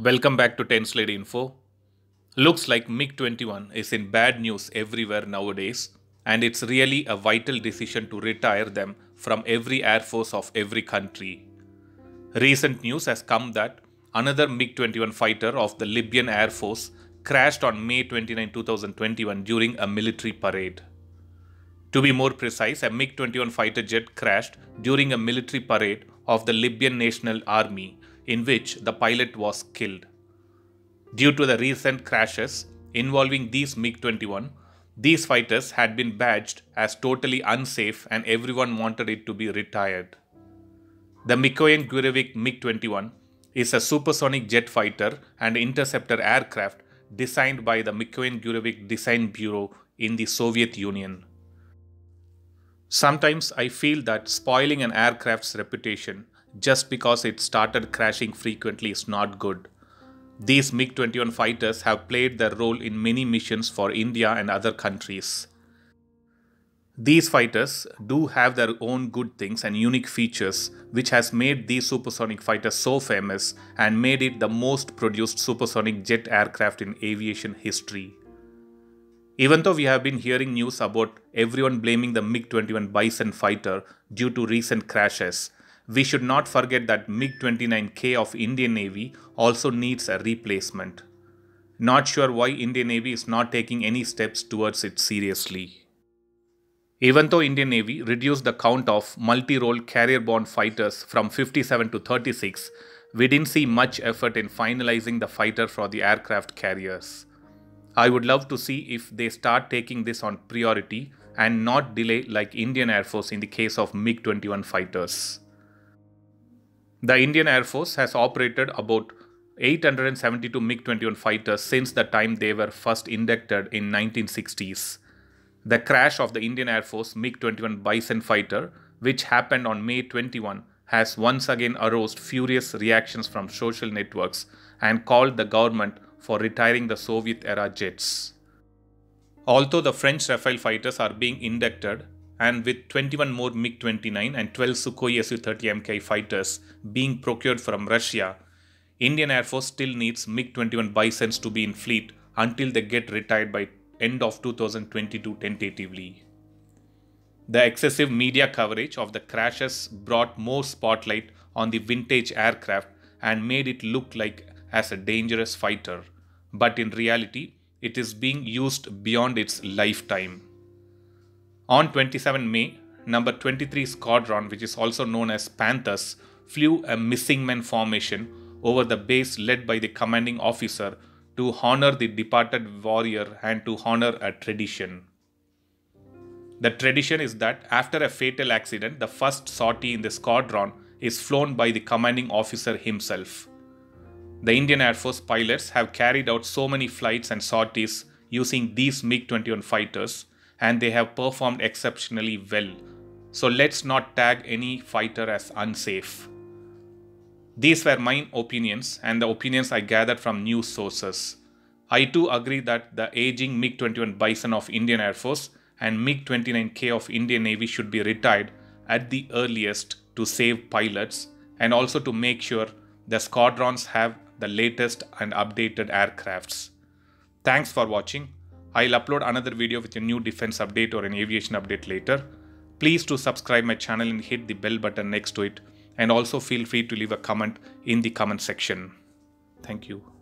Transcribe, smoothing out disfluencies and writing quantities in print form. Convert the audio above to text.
Welcome back to 10Slide Info. Looks like MiG-21 is in bad news everywhere nowadays, and it's really a vital decision to retire them from every air force of every country. Recent news has come that another MiG-21 fighter of the Libyan Air Force crashed on May 29, 2021 during a military parade. To be more precise, a MiG-21 fighter jet crashed during a military parade of the Libyan National Army, in which the pilot was killed. Due to the recent crashes involving these MiG-21, these fighters had been badged as totally unsafe and everyone wanted it to be retired. The Mikoyan-Gurevich MiG-21 is a supersonic jet fighter and interceptor aircraft designed by the Mikoyan-Gurevich Design Bureau in the Soviet Union. Sometimes I feel that spoiling an aircraft's reputation just because it started crashing frequently is not good. These MiG-21 fighters have played their role in many missions for India and other countries. These fighters do have their own good things and unique features, which has made these supersonic fighters so famous and made it the most produced supersonic jet aircraft in aviation history. Even though we have been hearing news about everyone blaming the MiG-21 Bison fighter due to recent crashes, we should not forget that MiG-29K of Indian Navy also needs a replacement. Not sure why Indian Navy is not taking any steps towards it seriously. Even though Indian Navy reduced the count of multi-role carrier-borne fighters from 57 to 36, we didn't see much effort in finalizing the fighter for the aircraft carriers. I would love to see if they start taking this on priority and not delay like Indian Air Force in the case of MiG-21 fighters. The Indian Air Force has operated about 872 MiG-21 fighters since the time they were first inducted in 1960s. The crash of the Indian Air Force MiG-21 Bison fighter, which happened on May 21, has once again aroused furious reactions from social networks and called the government for retiring the Soviet-era jets. Although the French Rafale fighters are being inducted, and with 21 more MiG-29 and 12 Sukhoi Su-30MKI fighters being procured from Russia, Indian Air Force still needs MiG-21 Bisons to be in fleet until they get retired by end of 2022 tentatively. The excessive media coverage of the crashes brought more spotlight on the vintage aircraft and made it look like as a dangerous fighter, but in reality, it is being used beyond its lifetime. On 27 May, No 23 Squadron, which is also known as Panthers, flew a missing man formation over the base led by the commanding officer to honor the departed warrior and to honor a tradition. The tradition is that after a fatal accident, the first sortie in the squadron is flown by the commanding officer himself. The Indian Air Force pilots have carried out so many flights and sorties using these MiG-21 fighters, and they have performed exceptionally well. So let's not tag any fighter as unsafe. These were my opinions and the opinions I gathered from news sources. I too agree that the aging MiG-21 Bison of Indian Air Force and MiG-29K of Indian Navy should be retired at the earliest to save pilots and also to make sure the squadrons have the latest and updated aircrafts. Thanks for watching. I'll upload another video with a new defense update or an aviation update later. Please do subscribe my channel and hit the bell button next to it, and also feel free to leave a comment in the comment section. Thank you.